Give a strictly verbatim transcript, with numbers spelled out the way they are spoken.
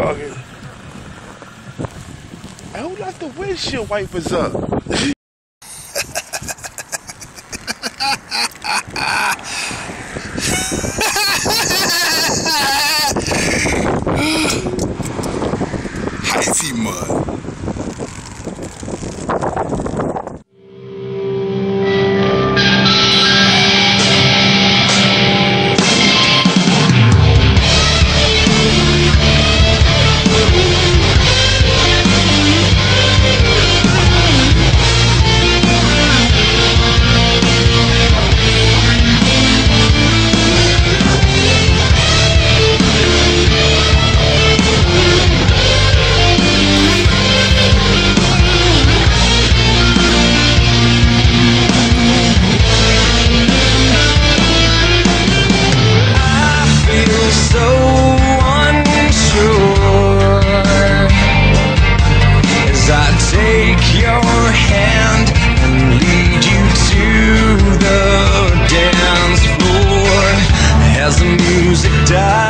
Fucking. And who left the windshield wipers up? Icy mud. Die.